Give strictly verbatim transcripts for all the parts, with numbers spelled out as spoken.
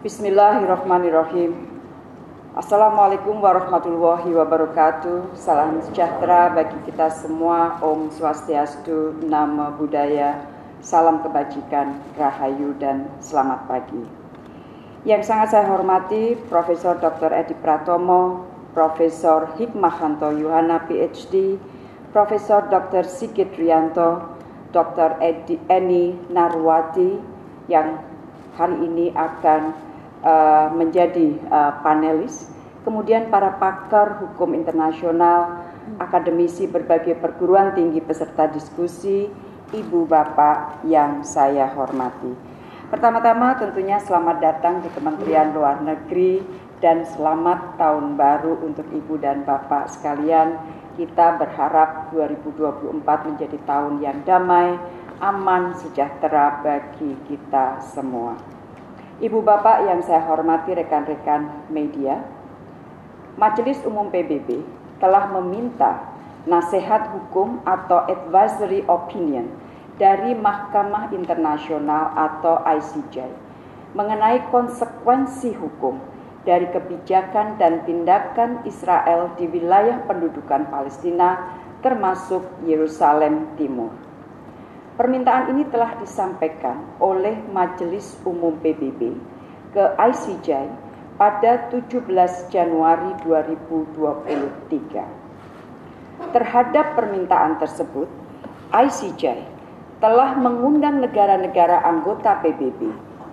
Bismillahirrahmanirrahim. Assalamualaikum warahmatullahi wabarakatuh. Salam sejahtera bagi kita semua. Om Swastiastu, Namo Buddhaya, salam kebajikan, rahayu, dan selamat pagi. Yang sangat saya hormati Profesor Doktor Edi Pratomo, Profesor Hikmahanto Yohana P H D, Profesor Doktor Sigit Rianto, Doktor Edi, Eni Narwati yang hari ini akan uh, menjadi uh, panelis. Kemudian para pakar hukum internasional, akademisi berbagai perguruan tinggi peserta diskusi, ibu bapak yang saya hormati. Pertama-tama tentunya selamat datang di Kementerian Luar Negeri dan selamat tahun baru untuk ibu dan bapak sekalian. Kita berharap dua ribu dua puluh empat menjadi tahun yang damai, aman, sejahtera bagi kita semua. Ibu bapak yang saya hormati, rekan-rekan media, Majelis Umum P B B telah meminta nasihat hukum atau advisory opinion dari Mahkamah Internasional atau I C J mengenai konsekuensi hukum dari kebijakan dan tindakan Israel di wilayah pendudukan Palestina, termasuk Yerusalem Timur. Permintaan ini telah disampaikan oleh Majelis Umum P B B ke I C J pada tujuh belas Januari dua ribu dua puluh tiga. Terhadap permintaan tersebut, I C J telah mengundang negara-negara anggota P B B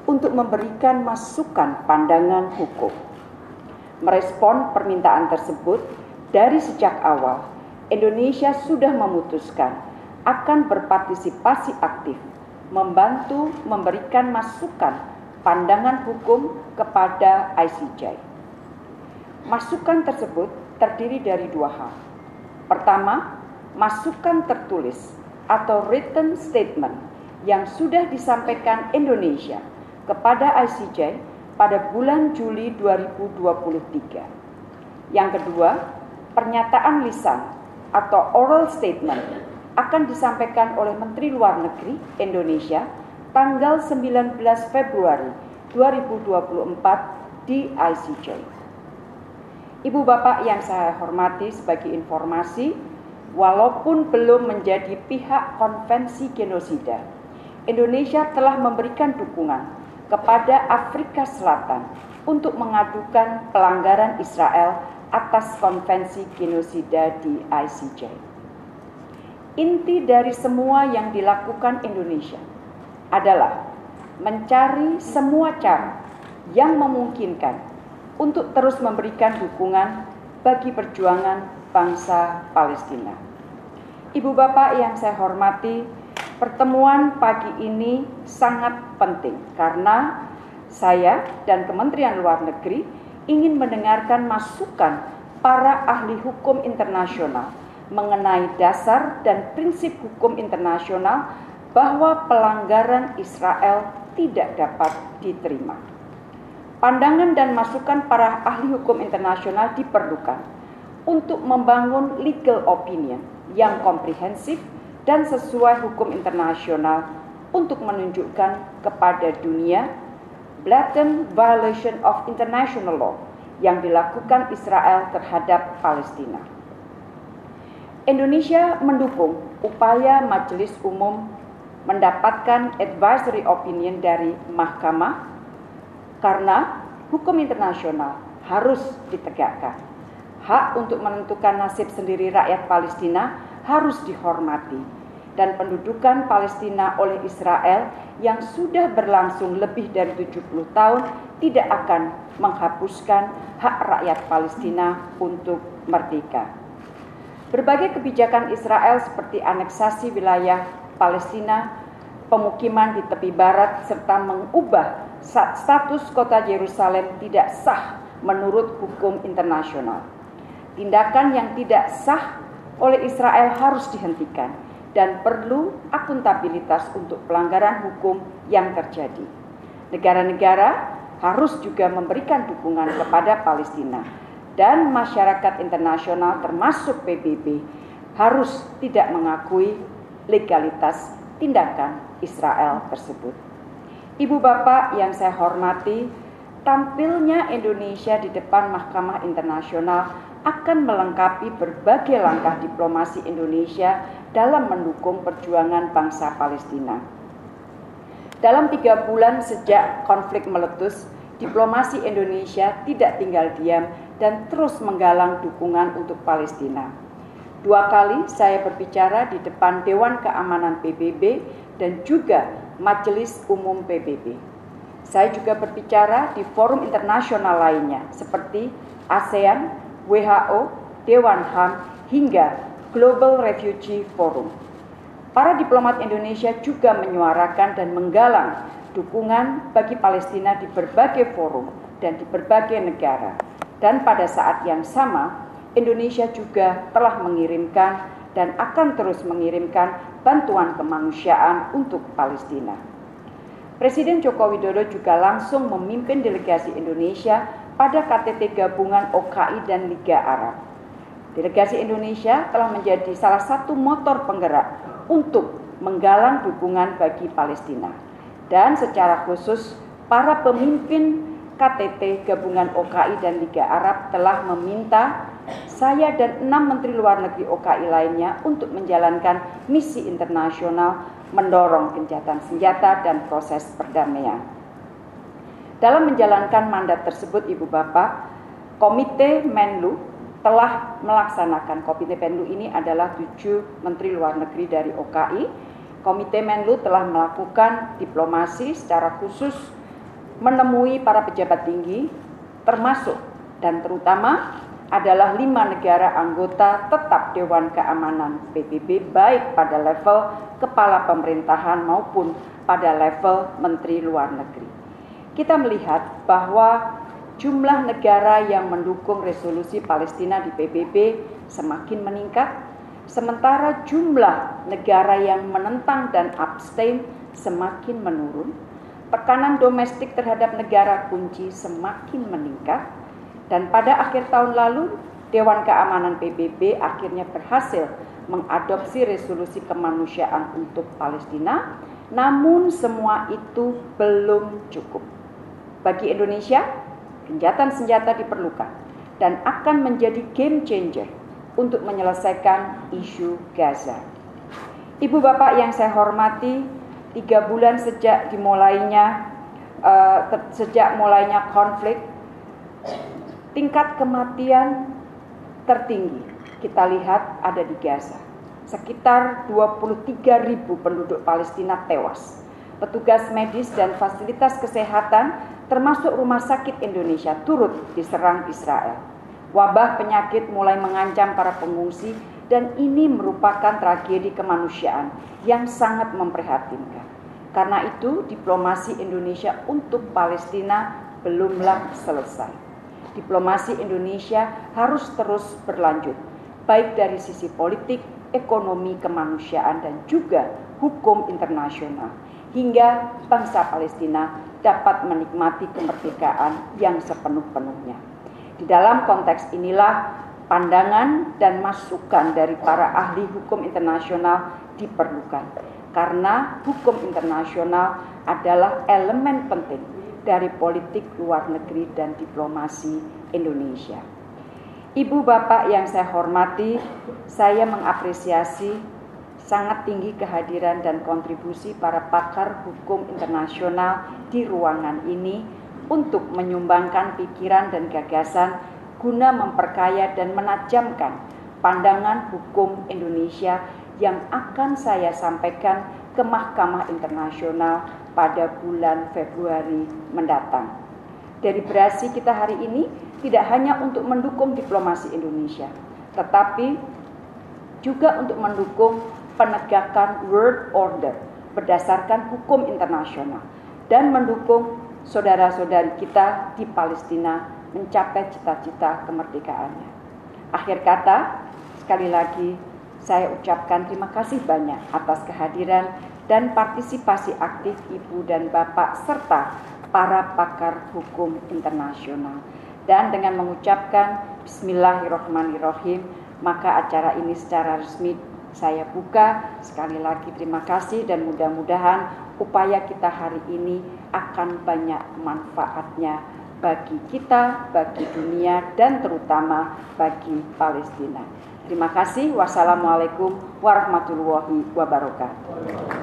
untuk memberikan masukan pandangan hukum. Merespon permintaan tersebut, dari sejak awal, Indonesia sudah memutuskan akan berpartisipasi aktif, membantu memberikan masukan pandangan hukum kepada I C J. Masukan tersebut terdiri dari dua hal. Pertama, masukan tertulis atau written statement yang sudah disampaikan Indonesia kepada I C J pada bulan Juli dua ribu dua puluh tiga. Yang kedua, pernyataan lisan atau oral statement akan disampaikan oleh Menteri Luar Negeri Indonesia tanggal sembilan belas Februari dua ribu dua puluh empat di I C J. Ibu bapak yang saya hormati, sebagai informasi, walaupun belum menjadi pihak Konvensi Genosida, Indonesia telah memberikan dukungan kepada Afrika Selatan untuk mengadukan pelanggaran Israel atas Konvensi Genosida di I C J. Inti dari semua yang dilakukan Indonesia adalah mencari semua cara yang memungkinkan untuk terus memberikan dukungan bagi perjuangan bangsa Palestina. Ibu bapak yang saya hormati, pertemuan pagi ini sangat penting karena saya dan Kementerian Luar Negeri ingin mendengarkan masukan para ahli hukum internasional mengenai dasar dan prinsip hukum internasional bahwa pelanggaran Israel tidak dapat diterima. Pandangan dan masukan para ahli hukum internasional diperlukan untuk membangun legal opinion yang komprehensif dan sesuai hukum internasional untuk menunjukkan kepada dunia blatant violation of international law yang dilakukan Israel terhadap Palestina. Indonesia mendukung upaya Majelis Umum mendapatkan advisory opinion dari Mahkamah karena hukum internasional harus ditegakkan. Hak untuk menentukan nasib sendiri rakyat Palestina harus dihormati, dan pendudukan Palestina oleh Israel yang sudah berlangsung lebih dari tujuh puluh tahun tidak akan menghapuskan hak rakyat Palestina untuk merdeka. Berbagai kebijakan Israel seperti aneksasi wilayah Palestina, pemukiman di tepi barat, serta mengubah status kota Yerusalem tidak sah menurut hukum internasional. Tindakan yang tidak sah oleh Israel harus dihentikan dan perlu akuntabilitas untuk pelanggaran hukum yang terjadi. Negara-negara harus juga memberikan dukungan kepada Palestina dan masyarakat internasional termasuk P B B harus tidak mengakui legalitas tindakan Israel tersebut. Ibu bapak yang saya hormati, tampilnya Indonesia di depan Mahkamah Internasional akan melengkapi berbagai langkah diplomasi Indonesia dalam mendukung perjuangan bangsa Palestina. Dalam tiga bulan sejak konflik meletus, diplomasi Indonesia tidak tinggal diam dan terus menggalang dukungan untuk Palestina. Dua kali saya berbicara di depan Dewan Keamanan P B B dan juga Majelis Umum P B B. Saya juga berbicara di forum internasional lainnya seperti ASEAN, W H O, Dewan H A M, hingga Global Refugee Forum. Para diplomat Indonesia juga menyuarakan dan menggalang dukungan bagi Palestina di berbagai forum dan di berbagai negara. Dan pada saat yang sama, Indonesia juga telah mengirimkan dan akan terus mengirimkan bantuan kemanusiaan untuk Palestina. Presiden Joko Widodo juga langsung memimpin delegasi Indonesia pada K T T Gabungan O K I dan Liga Arab. Delegasi Indonesia telah menjadi salah satu motor penggerak untuk menggalang dukungan bagi Palestina. Dan secara khusus, para pemimpin K T T Gabungan O K I dan Liga Arab telah meminta saya dan enam Menteri Luar Negeri O K I lainnya untuk menjalankan misi internasional mendorong gencatan senjata dan proses perdamaian. Dalam menjalankan mandat tersebut, Ibu Bapak, Komite Menlu telah melaksanakan. Komite Menlu ini adalah tujuh Menteri Luar Negeri dari O K I. Komite Menlu telah melakukan diplomasi secara khusus menemui para pejabat tinggi, termasuk dan terutama adalah lima negara anggota tetap Dewan Keamanan P B B, baik pada level kepala pemerintahan maupun pada level Menteri Luar Negeri. Kita melihat bahwa jumlah negara yang mendukung resolusi Palestina di P B B semakin meningkat, sementara jumlah negara yang menentang dan abstain semakin menurun. Tekanan domestik terhadap negara kunci semakin meningkat, dan pada akhir tahun lalu Dewan Keamanan P B B akhirnya berhasil mengadopsi resolusi kemanusiaan untuk Palestina, namun semua itu belum cukup. Bagi Indonesia, gencatan senjata diperlukan dan akan menjadi game changer untuk menyelesaikan isu Gaza. Ibu Bapak yang saya hormati, tiga bulan sejak dimulainya, uh, sejak mulainya konflik, tingkat kematian tertinggi kita lihat ada di Gaza. Sekitar dua puluh tiga ribu penduduk Palestina tewas. Petugas medis dan fasilitas kesehatan termasuk rumah sakit Indonesia turut diserang Israel. Wabah penyakit mulai mengancam para pengungsi dan ini merupakan tragedi kemanusiaan yang sangat memprihatinkan. Karena itu, diplomasi Indonesia untuk Palestina belumlah selesai. Diplomasi Indonesia harus terus berlanjut, baik dari sisi politik, ekonomi, kemanusiaan, dan juga hukum internasional, hingga bangsa Palestina dapat menikmati kemerdekaan yang sepenuh-penuhnya. Di dalam konteks inilah pandangan dan masukan dari para ahli hukum internasional diperlukan, karena hukum internasional adalah elemen penting dari politik luar negeri dan diplomasi Indonesia. Ibu Bapak yang saya hormati, saya mengapresiasi sangat tinggi kehadiran dan kontribusi para pakar hukum internasional di ruangan ini untuk menyumbangkan pikiran dan gagasan guna memperkaya dan menajamkan pandangan hukum Indonesia yang akan saya sampaikan ke Mahkamah Internasional pada bulan Februari mendatang. Deliberasi kita hari ini tidak hanya untuk mendukung diplomasi Indonesia, tetapi juga untuk mendukung penegakan world order berdasarkan hukum internasional dan mendukung saudara-saudari kita di Palestina mencapai cita-cita kemerdekaannya. Akhir kata, sekali lagi saya ucapkan terima kasih banyak atas kehadiran dan partisipasi aktif Ibu dan Bapak serta para pakar hukum internasional. Dan dengan mengucapkan Bismillahirrahmanirrahim, maka acara ini secara resmi saya buka. Sekali lagi terima kasih dan mudah-mudahan upaya kita hari ini akan banyak manfaatnya bagi kita, bagi dunia, dan terutama bagi Palestina. Terima kasih. Wassalamualaikum warahmatullahi wabarakatuh.